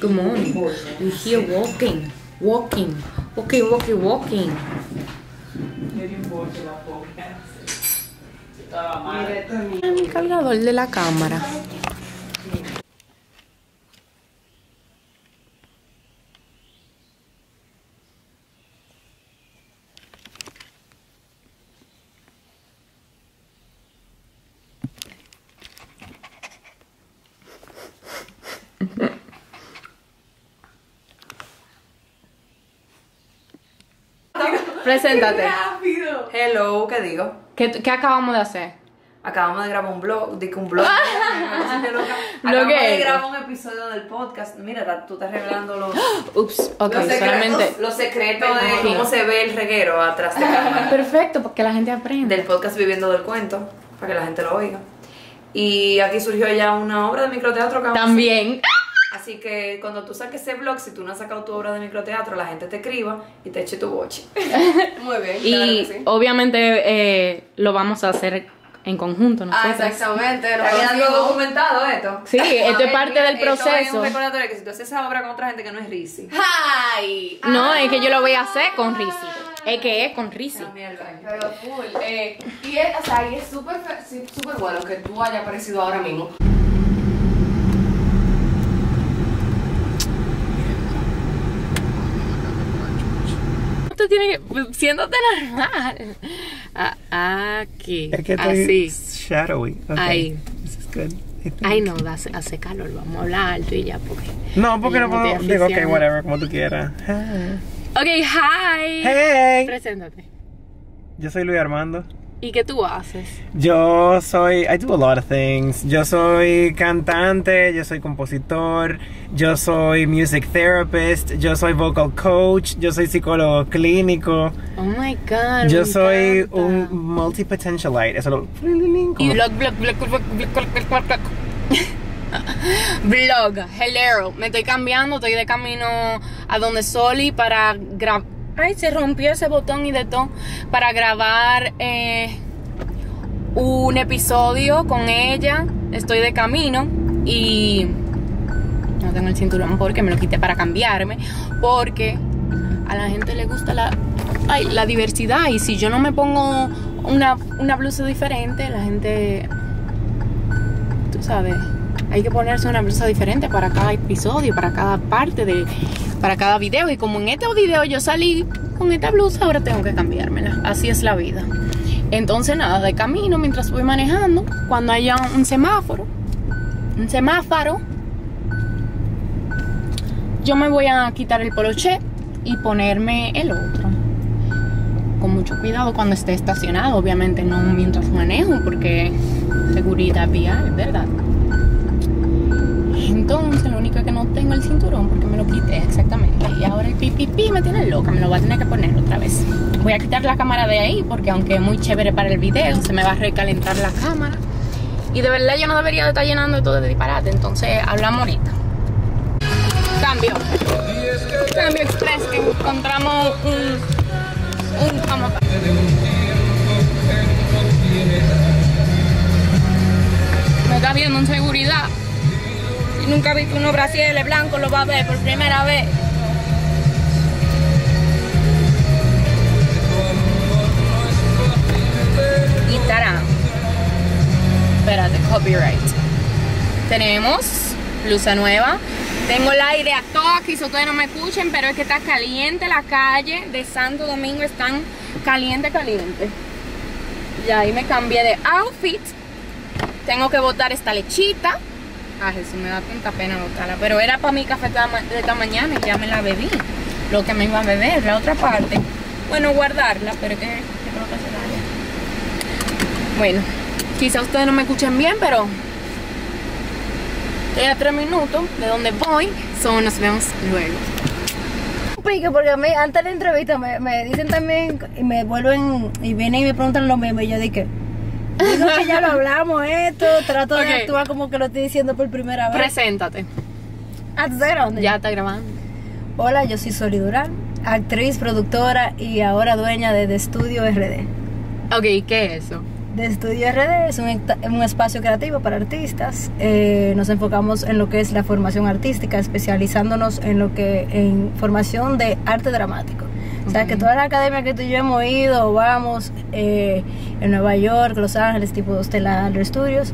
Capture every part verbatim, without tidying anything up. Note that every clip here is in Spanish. Come on, you hear walking, walking, okay, walking, walking. Es mi cargador de la cámara. Preséntate. Rápido. Hello, ¿qué digo? ¿Qué, ¿Qué acabamos de hacer? Acabamos de grabar un blog, digo un blog. Acabamos de grabar un episodio del podcast. Mira, tú estás revelando los, Ups, okay, los secretos, solamente... los secretos de cómo se ve el reguero atrás de cámara. Perfecto, porque la gente aprende. Del podcast Viviendo del Cuento, para que la gente lo oiga. Y aquí surgió ya una obra de microteatro que También. A... Así que cuando tú saques ese blog, si tú no has sacado tu obra de microteatro, la gente te escriba y te eche tu boche. Muy bien. Y claro sí. obviamente eh, lo vamos a hacer en conjunto, ¿no? Ah, exactamente. Está quedando documentado esto. Sí, esto es parte del proceso. Es un recordatorio que si tú haces esa obra con otra gente que no es Rizzi. ¡Ay! No, es que yo lo voy a hacer con Rizzi. Es que es con Rizzi. Pero cool. Eh, y es, o sea, y es súper súper bueno que tú hayas aparecido ahora mismo. Tiene que, siéndote normal aquí, es que estoy así shadowy, okay. Ahí this is good. Ay no, hace, hace calor, vamos a hablar alto y ya porque no, porque no puedo, digo ok, whatever, como tú quieras. Ok, hi, hey, preséntate. Yo soy Luis Armando. ¿Y qué tú haces? Yo soy, I do a lot of things. Yo soy cantante, yo soy compositor, yo soy music therapist, yo soy vocal coach, yo soy psicólogo clínico. Oh my God, yo soy encanta. Un multipotentialite. Eso lo... Y blog, blog, blog, blog, blog, blog, blog. Blog, hello. Me estoy cambiando, estoy de camino a donde Soli para grabar. Ay, se rompió ese botón y de todo para grabar eh, un episodio con ella. Estoy de camino y no tengo el cinturón porque me lo quité para cambiarme, porque a la gente le gusta la, ay, la diversidad, y si yo no me pongo una, una blusa diferente, la gente, tú sabes, hay que ponerse una blusa diferente para cada episodio, para cada parte de... para cada video, y como en este video yo salí con esta blusa, ahora tengo que cambiármela. Así es la vida. Entonces nada, de camino, mientras voy manejando, cuando haya un semáforo, un semáforo, yo me voy a quitar el poloché y ponerme el otro. Con mucho cuidado cuando esté estacionado, obviamente no mientras manejo, porque seguridad vial, ¿verdad? Entonces lo único es que no tengo el cinturón porque me lo quité, exactamente. Y ahora el pipipi me tiene loca, me lo voy a tener que poner otra vez. Voy a quitar la cámara de ahí porque aunque es muy chévere para el video, se me va a recalentar la cámara. Y de verdad yo no debería de estar llenando todo de disparate, entonces hablamos ahorita. Cambio. Cambio express, que encontramos un... un vamos para... Me está viendo en seguridad. Nunca he visto unos brasiles blancos, lo va a ver por primera vez. Y tarán. Espérate, copyright. Tenemos blusa nueva. Tengo el aire a todo aquí, si ustedes no me escuchen, pero es que está caliente la calle de Santo Domingo. Están caliente, caliente. Y ahí me cambié de outfit. Tengo que botar esta lechita. Ah, Jesús, me da tanta pena botarla, pero era para mi café de esta mañana y ya me la bebí. Lo que me iba a beber, la otra parte, bueno, guardarla, pero que, que no pasa nada. Bueno, quizá ustedes no me escuchen bien, pero estoy a tres minutos de donde voy, so nos vemos luego. Pique, porque a mí, antes de la entrevista me, me dicen también, y me vuelven, y vienen y me preguntan lo mismo, y yo dije... Digo que ya lo hablamos esto, trato okay. de actuar como que lo estoy diciendo por primera vez. Preséntate. ¿Ah, tú sabes dónde? Ya está grabando. Hola, yo soy Soli Durán, actriz, productora y ahora dueña de The Studio R D. Ok, ¿qué es eso? The Studio R D es un, un espacio creativo para artistas. Eh, nos enfocamos en lo que es la formación artística, especializándonos en lo que en formación de arte dramático. Okay. O sea, que todas las academias que tú y yo hemos ido, vamos, eh, en Nueva York, Los Ángeles, tipo de Stellar Studios,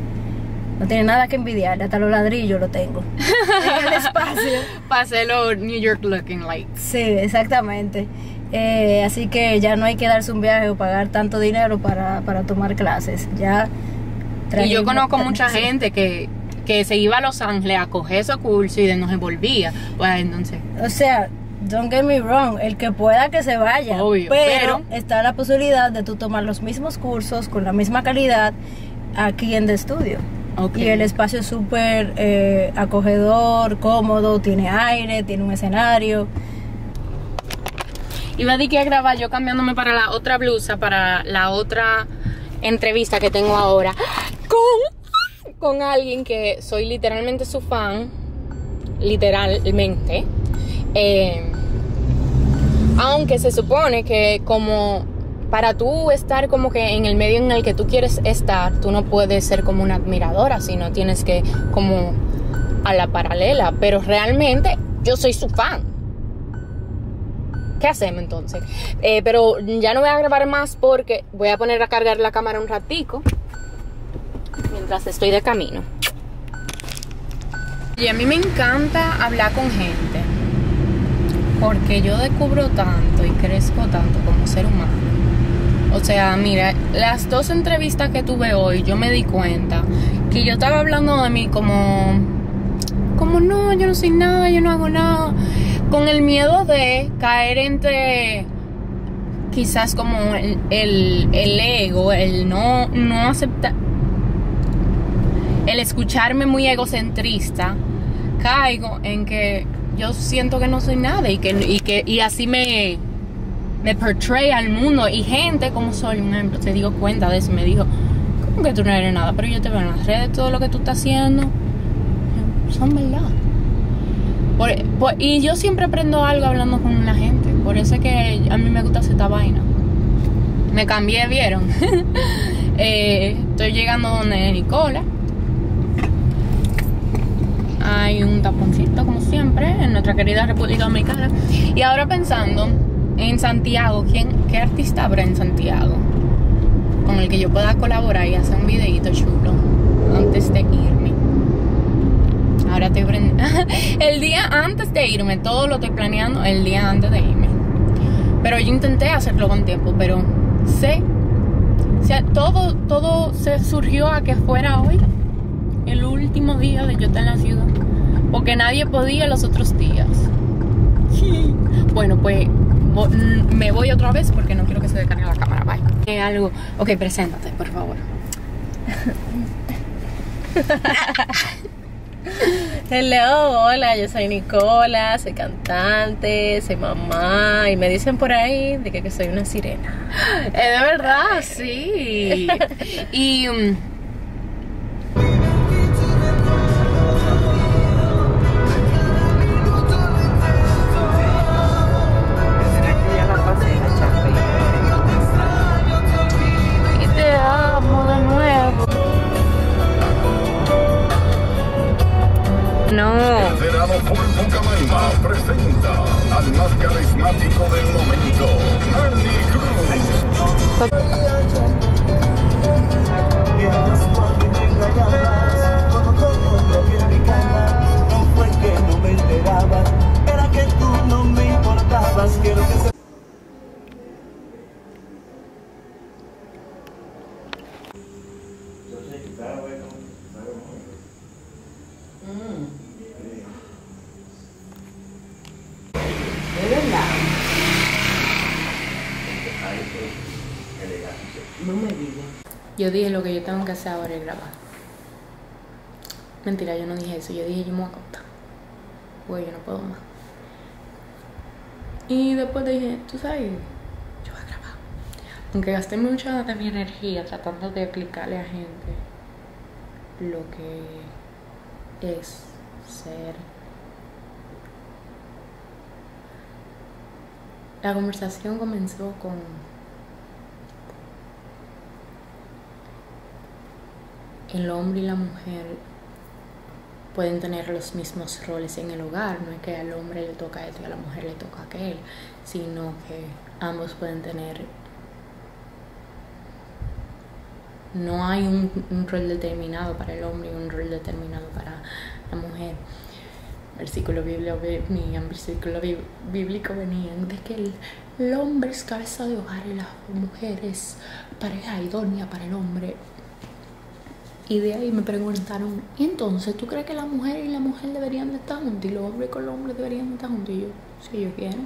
no tiene nada que envidiar, hasta los ladrillos lo tengo. En el espacio. Paselo New York looking like. Sí, exactamente. Eh, así que ya no hay que darse un viaje o pagar tanto dinero para, para tomar clases. Ya y yo conozco mucha sí. gente que, que se iba a Los Ángeles a coger su curso y no se volvía. Bueno, entonces. O sea, don't get me wrong, el que pueda que se vaya. Obvio, pero, pero está la posibilidad de tú tomar los mismos cursos con la misma calidad aquí en The Studio. Okay. Y el espacio es súper eh, acogedor, cómodo, tiene aire, tiene un escenario. Iba a decir que a grabar yo cambiándome para la otra blusa, para la otra entrevista que tengo ahora con, con alguien que soy literalmente su fan, literalmente. Eh, aunque se supone que como... para tú estar como que en el medio en el que tú quieres estar, tú no puedes ser como una admiradora, sino tienes que como a la paralela. Pero realmente yo soy su fan. ¿Qué hacemos entonces? Eh, pero ya no voy a grabar más porque voy a poner a cargar la cámara un ratico mientras estoy de camino. Y a mí me encanta hablar con gente porque yo descubro tanto y crezco tanto como ser humano. O sea, mira, las dos entrevistas que tuve hoy, yo me di cuenta que yo estaba hablando de mí como, como no, yo no soy nada, yo no hago nada, con el miedo de caer entre quizás como el, el, el ego, el no, no aceptar, el escucharme muy egocentrista, caigo en que yo siento que no soy nada y que, y que y así me... me portray al mundo y gente como Soli, un ejemplo, te digo cuenta de eso, me dijo, ¿cómo que tú no eres nada? Pero yo te veo en las redes, todo lo que tú estás haciendo, son verdad. Por, por, y yo siempre aprendo algo hablando con la gente, por eso es que a mí me gusta hacer esta vaina. Me cambié, ¿vieron? eh, estoy llegando donde Nicola. Hay un taponcito, como siempre, en nuestra querida República Dominicana. Y ahora pensando... en Santiago, ¿quién, ¿qué artista habrá en Santiago con el que yo pueda colaborar y hacer un videíto chulo antes de irme? Ahora estoy prendiendo. El día antes de irme, todo lo estoy planeando el día antes de irme. Pero yo intenté hacerlo con tiempo, pero sé, sé todo, todo se surgió a que fuera hoy, el último día de yo estar en la ciudad, porque nadie podía los otros días. Bueno, pues me voy otra vez porque no quiero que se descargue la cámara. Bye. ¿Qué algo? Ok, preséntate, por favor. Hello, hola, yo soy Nicola, soy cantante, soy mamá y me dicen por ahí de que, que soy una sirena. Es de verdad, sí. Y... Um, No. El Cerrado Pulpo Caimán presenta al más carismático del momento, Harley Quinn. No me digas. Yo dije lo que yo tengo que hacer ahora es grabar. Mentira, yo no dije eso. Yo dije yo me voy a acostar. Güey, yo no puedo más. Y después dije, tú sabes, yo voy a grabar. Aunque gasté mucha de mi energía tratando de explicarle a gente lo que es ser. La conversación comenzó con... el hombre y la mujer pueden tener los mismos roles en el hogar. No es que al hombre le toca esto y a la mujer le toca aquel, sino que ambos pueden tener... No hay un, un rol determinado para el hombre y un rol determinado para la mujer. Versículo bíblico, versículo bíblico venían de que el, el hombre es cabeza de hogar y la mujer es pareja idónea para el hombre. Y de ahí me preguntaron, ¿y entonces tú crees que la mujer y la mujer deberían de estar juntos? ¿Y los hombres con los hombres deberían de estar juntos? Y yo, si yo quiero.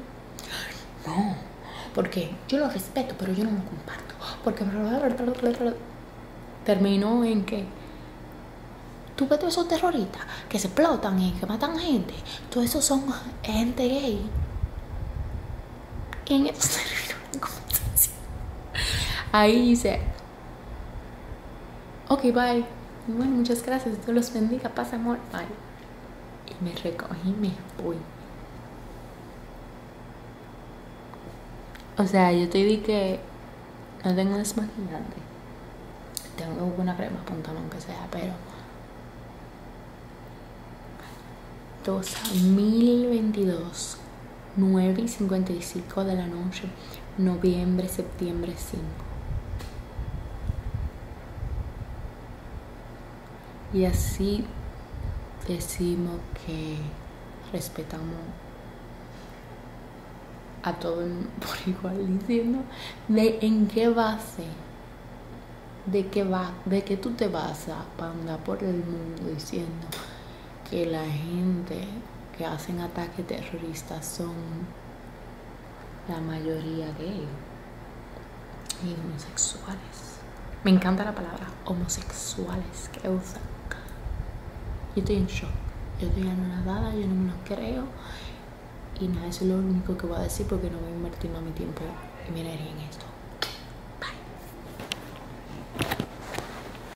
No, porque yo lo respeto, pero yo no lo comparto. Porque... terminó en que tú ves todos esos terroristas que se explotan y que matan gente, todos esos son gente gay. Y en eso terminó la conversación. Ahí dice, ok, bye. Y bueno, muchas gracias, Dios los bendiga, paz, amor, bye. Y me recogí y me fui. O sea, yo te dije que no tengo desmaquillante. Tengo que buscar una crema, punta, aunque sea, pero dos mil veintidós, nueve y cincuenta y cinco de la noche, noviembre, septiembre cinco. Y así decimos que respetamos a todo el mundo por igual, diciendo de en qué base. De que, va, de que tú te vas a andar por el mundo diciendo que la gente que hacen ataques terroristas son la mayoría gay y homosexuales. Me encanta la palabra homosexuales que usan. Yo estoy en shock, yo estoy anonadada, yo no me lo creo. Y nada, eso es lo único que voy a decir porque no voy a invertir más mi tiempo y mi energía en esto.